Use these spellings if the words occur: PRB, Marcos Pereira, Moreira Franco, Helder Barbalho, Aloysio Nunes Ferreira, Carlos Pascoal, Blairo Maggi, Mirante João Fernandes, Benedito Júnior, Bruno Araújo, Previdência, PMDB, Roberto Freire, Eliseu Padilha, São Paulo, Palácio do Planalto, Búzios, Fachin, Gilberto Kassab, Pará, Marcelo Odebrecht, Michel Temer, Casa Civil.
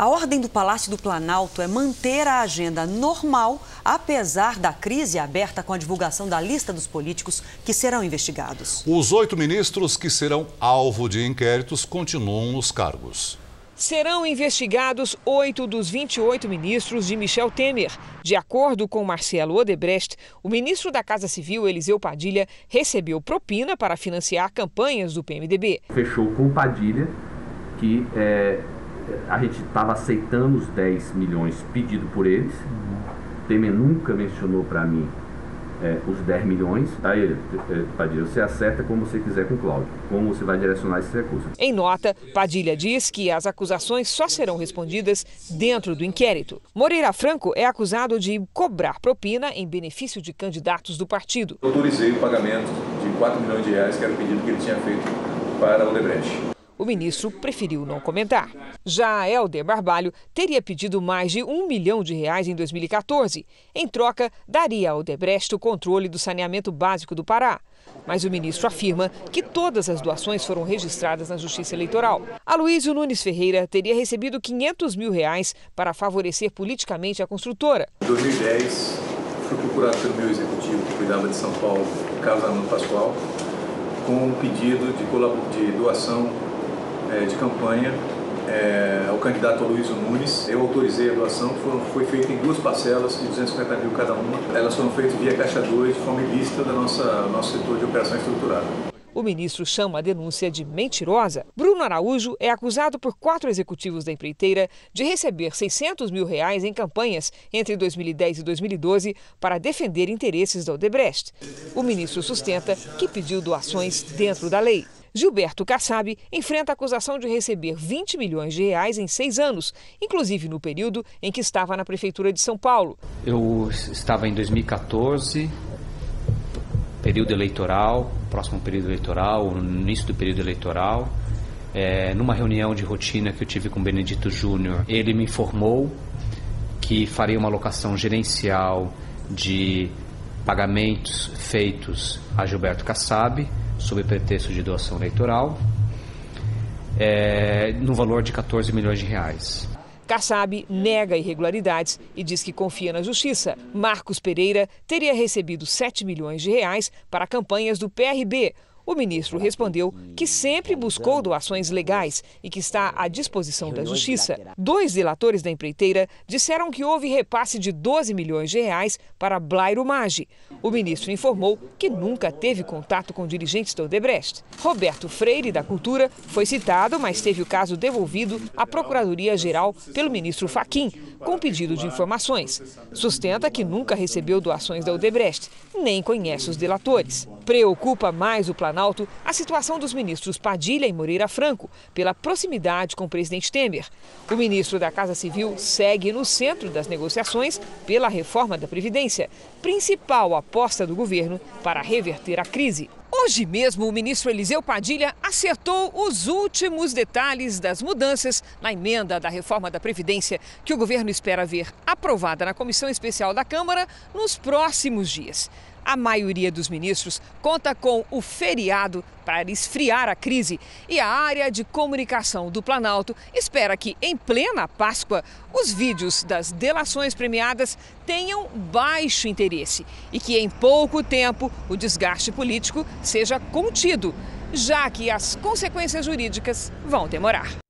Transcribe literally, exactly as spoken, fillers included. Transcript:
A ordem do Palácio do Planalto é manter a agenda normal, apesar da crise aberta com a divulgação da lista dos políticos que serão investigados. Os oito ministros que serão alvo de inquéritos continuam nos cargos. Serão investigados oito dos vinte e oito ministros de Michel Temer. De acordo com Marcelo Odebrecht, o ministro da Casa Civil, Eliseu Padilha, recebeu propina para financiar campanhas do P M D B. Fechou com Padilha, que é, a gente estava aceitando os dez milhões pedidos por eles. Temer nunca mencionou para mim é, os dez milhões. Aí ele, Padilha, você acerta como você quiser com o Cláudio, como você vai direcionar esses recursos. Em nota, Padilha diz que as acusações só serão respondidas dentro do inquérito. Moreira Franco é acusado de cobrar propina em benefício de candidatos do partido. Eu autorizei o pagamento de quatro milhões de reais, que era o pedido que ele tinha feito para o Odebrecht. O ministro preferiu não comentar. Já Helder Barbalho teria pedido mais de um milhão de reais em dois mil e quatorze. Em troca, daria a Odebrecht o controle do saneamento básico do Pará. Mas o ministro afirma que todas as doações foram registradas na Justiça Eleitoral. Aloysio Nunes Ferreira teria recebido quinhentos mil reais para favorecer politicamente a construtora. Em dois mil e dez, fui procurado pelo meu executivo, que cuidava de São Paulo, Carlos Pascoal, com um pedido de, de doação de campanha é, ao candidato Aloysio Nunes. Eu autorizei a doação, foram, foi feita em duas parcelas de duzentos e cinquenta mil cada uma. Elas foram feitas via Caixa dois, de forma ilícita do nosso setor de operação estruturada. O ministro chama a denúncia de mentirosa. Bruno Araújo é acusado por quatro executivos da empreiteira de receber seiscentos mil reais em campanhas entre dois mil e dez e dois mil e doze para defender interesses da Odebrecht. O ministro sustenta que pediu doações dentro da lei. Gilberto Kassab enfrenta a acusação de receber vinte milhões de reais em seis anos, inclusive no período em que estava na Prefeitura de São Paulo. Eu estava em dois mil e quatorze, período eleitoral, próximo período eleitoral, no início do período eleitoral, é, numa reunião de rotina que eu tive com Benedito Júnior, ele me informou que faria uma alocação gerencial de pagamentos feitos a Gilberto Kassab, sob pretexto de doação eleitoral, é, no valor de quatorze milhões de reais. Kassab nega irregularidades e diz que confia na justiça. Marcos Pereira teria recebido sete milhões de reais para campanhas do P R B. O ministro respondeu que sempre buscou doações legais e que está à disposição da justiça. Dois delatores da empreiteira disseram que houve repasse de doze milhões de reais para Blairo Maggi. O ministro informou que nunca teve contato com dirigentes da Odebrecht. Roberto Freire, da Cultura, foi citado, mas teve o caso devolvido à Procuradoria-Geral pelo ministro Fachin, com pedido de informações. Sustenta que nunca recebeu doações da Odebrecht, nem conhece os delatores. Preocupa mais o Planalto a situação dos ministros Padilha e Moreira Franco, pela proximidade com o presidente Temer. O ministro da Casa Civil segue no centro das negociações pela reforma da Previdência, principal aposta do governo para reverter a crise. Hoje mesmo, o ministro Eliseu Padilha acertou os últimos detalhes das mudanças na emenda da reforma da Previdência, que o governo espera ver aprovada na Comissão Especial da Câmara nos próximos dias. A maioria dos ministros conta com o feriado para esfriar a crise e a área de comunicação do Planalto espera que, em plena Páscoa, os vídeos das delações premiadas tenham baixo interesse e que, em pouco tempo, o desgaste político seja contido, já que as consequências jurídicas vão demorar.